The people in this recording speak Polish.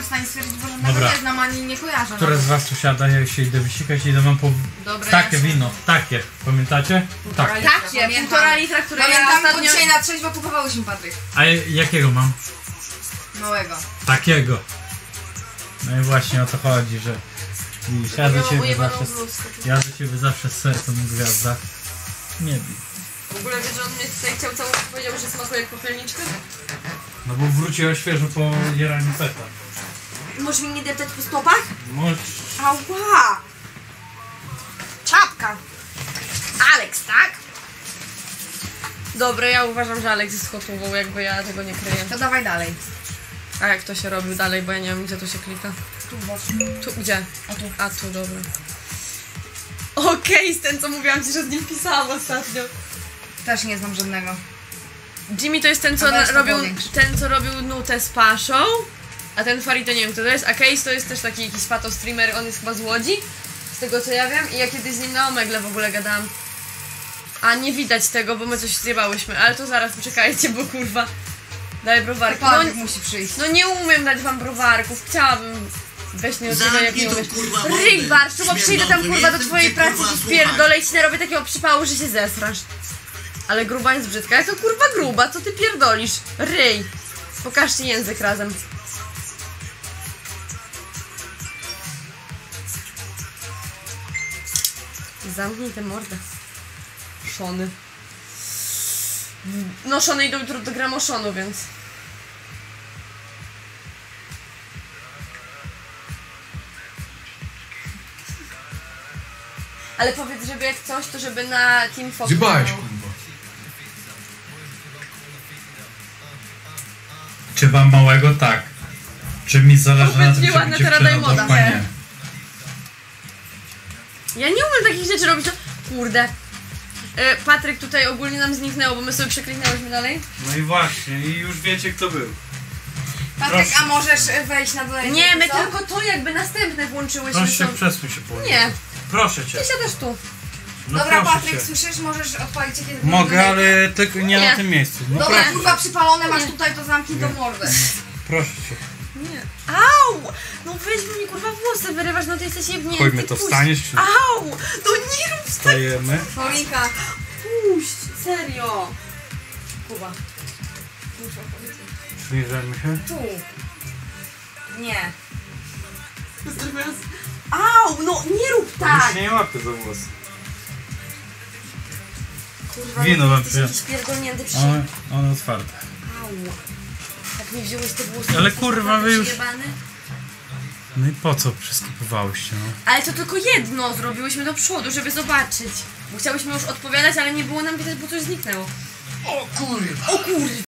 jestem w stanie stwierdzić, bo żadnego nie znam, ani nie kojarzę. Które z was usiada, ja się idę wysikać i idę wam po... Dobre, takie jasne. Wino, takie, pamiętacie? Takie, półtora litra, które pamiętam, bo dzisiaj na trzeźwo kupowałyśmy, Patryk. A jakiego mam? Małego. Takiego. No i właśnie o to chodzi, że... Ja do ciebie zawsze, z sercem gwiazda. Nie bij. W ogóle wiesz, że on mnie tutaj chciał całą powiedział, że smakuje jak popielniczka? No bo wróciłem świeżo po jaraniu peta. Możesz mi nie deptać po stopach? Możesz. Ała! Czapka! Aleks, tak? Dobre, ja uważam, że Aleks jest hotową, jakby ja tego nie kryję. To dawaj dalej. A jak to się robi dalej, bo ja nie wiem, gdzie to się klika. Tu właśnie. Tu, gdzie? A tu. A tu, dobra. Okej, ten co mówiłam ci, że z nim pisałam ostatnio. Też nie znam żadnego. Jimmy to jest ten, co robił nutę z Paszą. A ten Farid to nie wiem kto to jest. A Case to jest też taki jakiś fato streamer, on jest chyba z Łodzi. Z tego co ja wiem. I ja kiedyś z nim na Omegle w ogóle gadałam. A nie widać tego, bo my coś zjebałyśmy. Ale to zaraz poczekajcie, bo kurwa. Daj browarki. No, musi przyjść. No nie umiem dać wam browarków, chciałabym. Weź nie odzywa, jak nie umiesz. Rybar, szuba, przyjdę tam kurwa do twojej pracy i pierdolę i ci narobię takiego przypału, że się zesrasz. Ale gruba jest brzydka, ja to kurwa gruba, co ty pierdolisz? Ryj! Pokażcie język razem. Zamknij tę mordę. Szony. No szony idą jutro do gramoszonu, więc... Ale powiedz, żeby jak coś, to żeby na Team Fox. Zjebałeś, kurwa. Czy wam małego? Tak. Czy mi zależy na tym, żeby cię przynadał, panie? Ja nie umiem takich rzeczy robić, to... Kurde. Patryk tutaj ogólnie nam zniknęło, bo my sobie przekliknęłyśmy dalej. No i właśnie, i już wiecie kto był. Patryk, proszę. A możesz wejść na dole? Nie, my tylko to jakby następne włączyłyśmy. Proszę się, przesuń się po prostu. Nie. Proszę cię. Ty siadasz tu. No dobra, Patryk, cię. Słyszysz? Możesz odpalić się kiedy... Mogę, ale tylko nie na tym miejscu. No dobra, kurwa, przypalone masz tutaj, to zamknij do mordy. Proszę cię. Nie. Au! No weź mi kurwa włosy, wyrywasz, no ty jesteś jebnięty. Chodźmy, to wstaniesz czy... Au! No nie rób wstań... Wstajemy. Paulinka, puść, serio. Kuba. Muszę powiedzieć. Zbliżamy się? Tu. Nie. Au, no nie rób tak! Już się nie łapie za włosy. Kurwa, wino wam pierdolnięty przy... Ono otwarte. Au. Tak nie wziąłeś te włosy. Ale kurwa, wy już... No i po co przeskipowałyście, no? Ale to tylko jedno zrobiłyśmy do przodu, żeby zobaczyć. Bo chciałyśmy już odpowiadać, ale nie było nam widać, bo coś zniknęło. O kurwa!